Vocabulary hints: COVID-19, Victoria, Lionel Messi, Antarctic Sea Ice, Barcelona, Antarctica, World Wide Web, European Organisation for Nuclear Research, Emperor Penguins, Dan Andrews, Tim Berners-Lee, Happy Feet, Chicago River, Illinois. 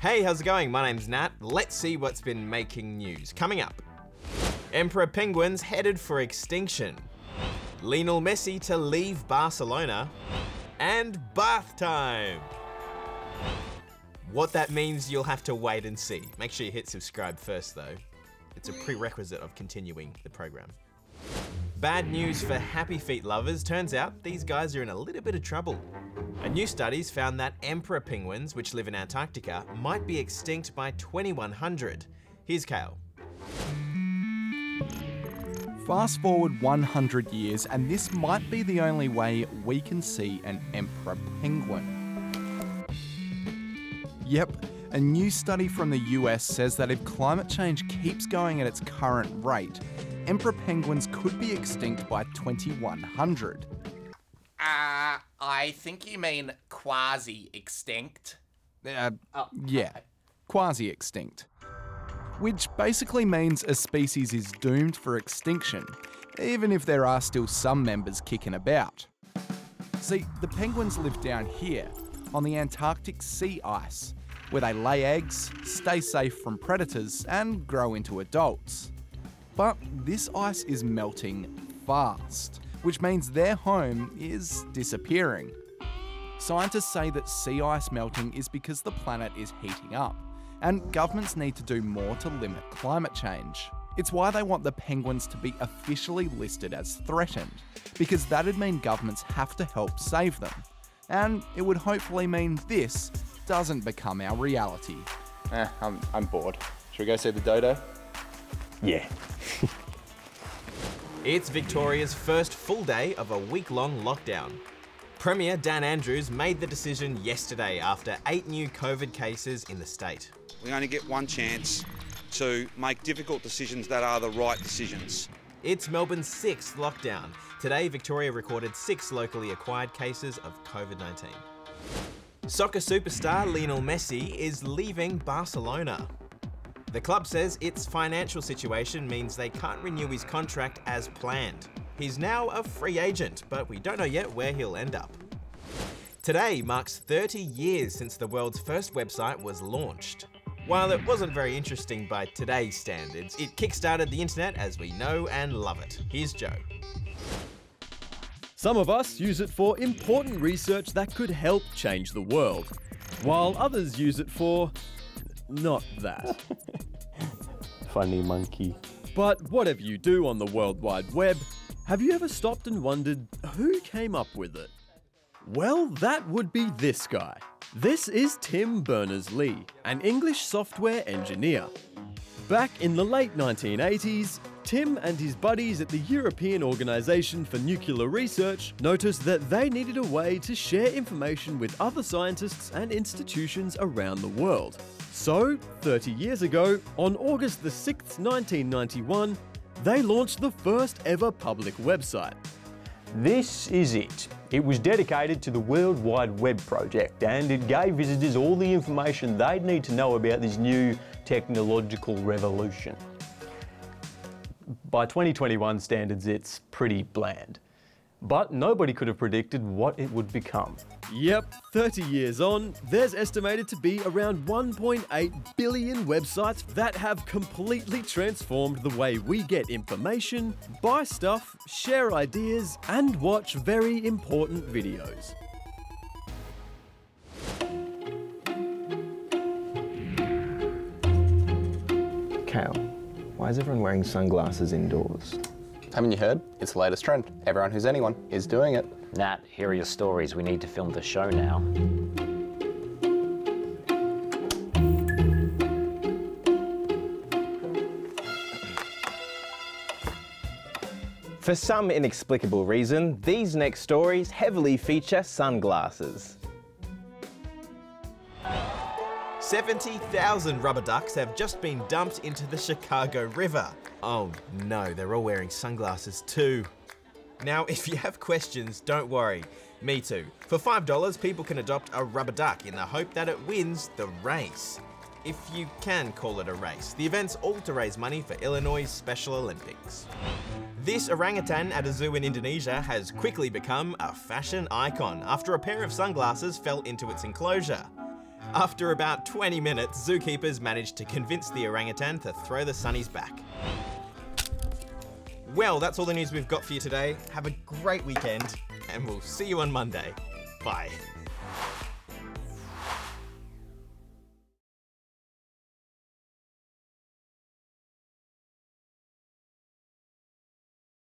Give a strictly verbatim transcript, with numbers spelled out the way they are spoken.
Hey, how's it going? My name's Nat. Let's see what's been making news. Coming up, Emperor Penguins headed for extinction, Lionel Messi to leave Barcelona, and bath time. What that means, you'll have to wait and see. Make sure you hit subscribe first though. It's a prerequisite of continuing the program. Bad news for happy feet lovers. Turns out these guys are in a little bit of trouble. A new study's found that emperor penguins, which live in Antarctica, might be extinct by twenty-one hundred. Here's Kale. Fast forward one hundred years, and this might be the only way we can see an emperor penguin. Yep, a new study from the U S says that if climate change keeps going at its current rate, emperor penguins could be extinct by twenty-one hundred. Uh, I think you mean quasi-extinct. Uh, oh. Yeah, quasi-extinct. Which basically means a species is doomed for extinction, even if there are still some members kicking about. See, the penguins live down here, on the Antarctic sea ice, where they lay eggs, stay safe from predators, and grow into adults. But this ice is melting fast, which means their home is disappearing. Scientists say that sea ice melting is because the planet is heating up, and governments need to do more to limit climate change. It's why they want the penguins to be officially listed as threatened, because that'd mean governments have to help save them. And it would hopefully mean this doesn't become our reality. Eh, I'm, I'm bored. Should we go see the dodo? Yeah. It's Victoria's first full day of a week-long lockdown. Premier Dan Andrews made the decision yesterday after eight new COVID cases in the state. We only get one chance to make difficult decisions that are the right decisions. It's Melbourne's sixth lockdown. Today, Victoria recorded six locally acquired cases of COVID nineteen. Soccer superstar Lionel Messi is leaving Barcelona. The club says its financial situation means they can't renew his contract as planned. He's now a free agent, but we don't know yet where he'll end up. Today marks thirty years since the world's first website was launched. While it wasn't very interesting by today's standards, it kickstarted the internet as we know and love it. Here's Joe. Some of us use it for important research that could help change the world, while others use it for not that. Funny monkey. But whatever you do on the World Wide Web, have you ever stopped and wondered who came up with it? Well, that would be this guy. This is Tim Berners-Lee, an English software engineer. Back in the late nineteen eighties, Tim and his buddies at the European Organisation for Nuclear Research noticed that they needed a way to share information with other scientists and institutions around the world. So, thirty years ago, on August the sixth, nineteen ninety-one, they launched the first ever public website. This is it. It was dedicated to the World Wide Web project, and it gave visitors all the information they'd need to know about this new technological revolution. By twenty twenty-one standards, it's pretty bland. But nobody could have predicted what it would become. Yep, thirty years on, there's estimated to be around one point eight billion websites that have completely transformed the way we get information, buy stuff, share ideas, and watch very important videos. Kale, why is everyone wearing sunglasses indoors? Haven't you heard? It's the latest trend. Everyone who's anyone is doing it. Nat, here are your stories. We need to film the show now. For some inexplicable reason, these next stories heavily feature sunglasses. seventy thousand rubber ducks have just been dumped into the Chicago River. Oh no, they're all wearing sunglasses too. Now, if you have questions, don't worry. Me too. For five dollars, people can adopt a rubber duck in the hope that it wins the race. If you can call it a race. The event's all to raise money for Illinois' Special Olympics. This orangutan at a zoo in Indonesia has quickly become a fashion icon after a pair of sunglasses fell into its enclosure. After about twenty minutes, zookeepers managed to convince the orangutan to throw the sunnies back. Well, that's all the news we've got for you today. Have a great weekend, and we'll see you on Monday. Bye.